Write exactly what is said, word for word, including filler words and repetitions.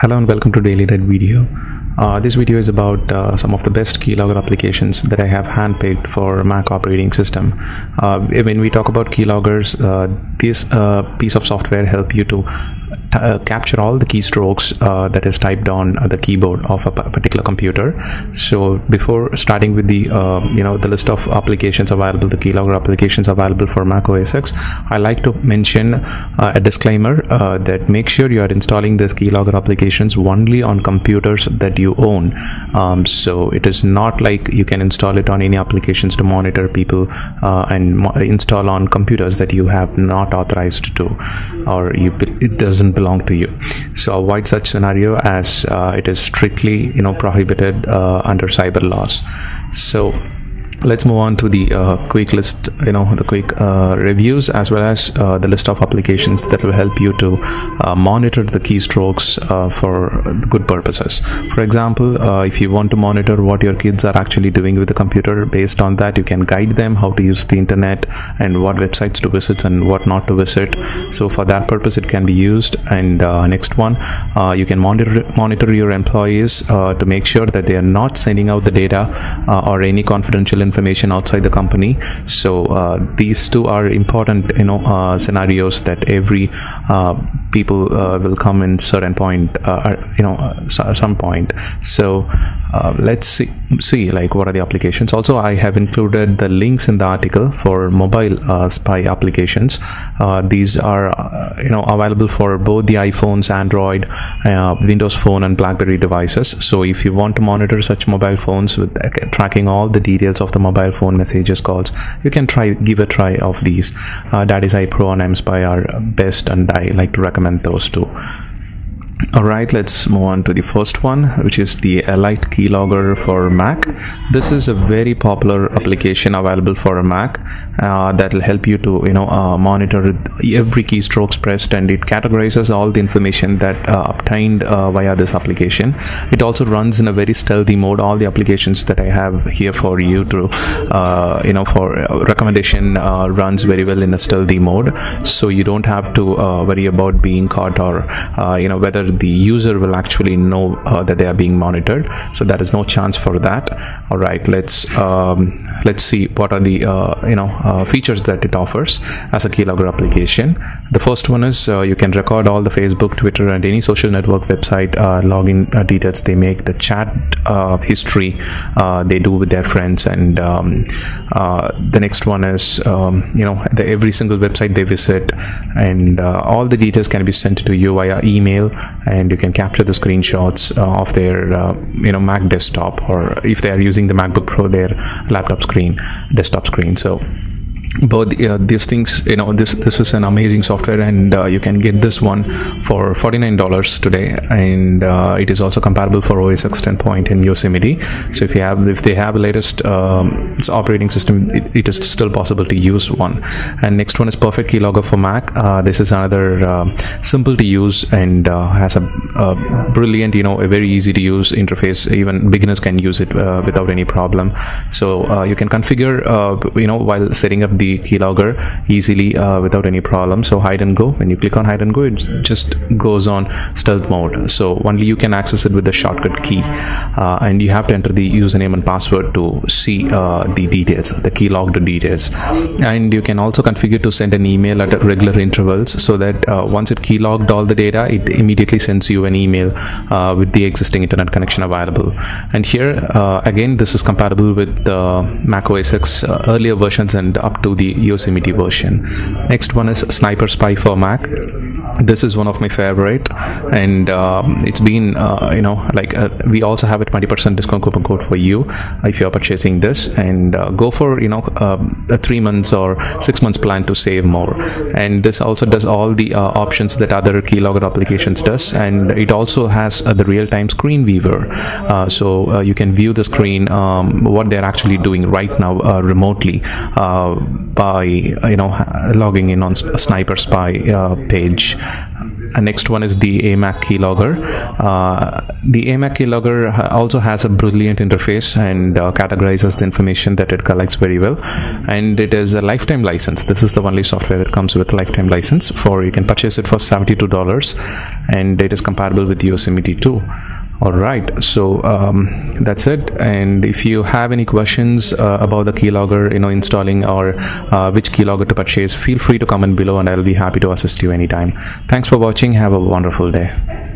Hello and welcome to Daily Red video. Uh, this video is about uh, some of the best keylogger applications that I have handpicked for Mac operating system. Uh, when we talk about keyloggers, uh, this uh, piece of software help you to uh, capture all the keystrokes uh, that is typed on the keyboard of a particular computer. So before starting with the uh, you know the list of applications available, the keylogger applications available for Mac O S X, I like to mention uh, a disclaimer uh, that make sure you are installing this keylogger applications only on computers that you own. Um, so it is not like you can install it on any applications to monitor people uh, and mo install on computers that you have not authorized to, or you it doesn't belong to you. So avoid such scenario, as uh, it is strictly you know prohibited uh, under cyber laws. So let's move on to the uh, quick list, you know the quick uh, reviews, as well as uh, the list of applications that will help you to uh, monitor the keystrokes uh, for good purposes. For example, uh, if you want to monitor what your kids are actually doing with the computer, based on that you can guide them how to use the internet and what websites to visit and what not to visit. So for that purpose it can be used. And uh, next one, uh, you can monitor monitor your employees uh, to make sure that they are not sending out the data uh, or any confidential information information outside the company. So uh, these two are important you know uh, scenarios that every uh, people uh, will come in certain point uh, you know uh, some point. So uh, let's see see like what are the applications. Also, I have included the links in the article for mobile uh, spy applications. Uh, these are uh, you know available for both the iPhones, Android, uh, Windows Phone and BlackBerry devices. So if you want to monitor such mobile phones with uh, tracking all the details of the mobile phone messages, calls, you can try give a try of these. uh, that is iPro and Mspy are best, and I like to recommend those two. All right, let's move on to the first one, which is the Elite Keylogger for Mac. This is a very popular application available for a Mac uh, that will help you to you know uh, monitor every keystroke pressed, and it categorizes all the information that uh, obtained uh, via this application. It also runs in a very stealthy mode. All the applications that I have here for you to uh, you know for recommendation uh, runs very well in a stealthy mode, so you don't have to uh, worry about being caught, or uh, you know whether the user will actually know uh, that they are being monitored. So there is no chance for that. All right, let's um, let's see what are the uh, you know uh, features that it offers as a keylogger application. The first one is uh, you can record all the Facebook, Twitter and any social network website uh, login uh, details they make, the chat uh, history uh, they do with their friends, and um, uh, the next one is um, you know the every single website they visit, and uh, all the details can be sent to you via email, and you can capture the screenshots uh, of their uh, you know Mac desktop, or if they are using the MacBook Pro, their laptop screen, desktop screen. So but uh, these things, you know this this is an amazing software, and uh, you can get this one for forty-nine dollars today, and uh, it is also compatible for O S X ten point in Yosemite. So if you have if they have the latest um, operating system, it, it is still possible to use one. And next one is Perfect Key Logger for Mac. Uh, this is another uh, simple to use, and uh, has a, a brilliant you know a very easy to use interface. Even beginners can use it uh, without any problem. So uh, you can configure uh, you know while setting up the keylogger easily uh, without any problem. So hide and go, when you click on hide and go, it just goes on stealth mode, so only you can access it with the shortcut key, uh, and you have to enter the username and password to see uh, the details, the keylogged details. And you can also configure to send an email at regular intervals, so that uh, once it keylogged all the data, it immediately sends you an email uh, with the existing internet connection available. And here uh, again, this is compatible with the uh, Mac O S X uh, earlier versions and up to the Yosemite version. Next one is Sniper Spy for Mac. This is one of my favorite, and um, it's been uh, you know like uh, we also have a twenty percent discount coupon code for you if you are purchasing this, and uh, go for you know uh, a three months or six months plan to save more. And this also does all the uh, options that other keylogger applications does, and it also has uh, the real-time screen viewer. Uh, so uh, you can view the screen, um, what they're actually doing right now uh, remotely uh, by you know logging in on Sniper Spy uh, page. Uh, next one is the AMAC Keylogger. Uh, the AMAC Keylogger also has a brilliant interface and uh, categorizes the information that it collects very well, and it is a lifetime license. This is the only software that comes with a lifetime license. For you can purchase it for seventy-two dollars, and it is compatible with Yosemite too. Alright, so um, that's it. And if you have any questions uh, about the keylogger, you know, installing or uh, which keylogger to purchase, feel free to comment below and I'll be happy to assist you anytime. Thanks for watching. Have a wonderful day.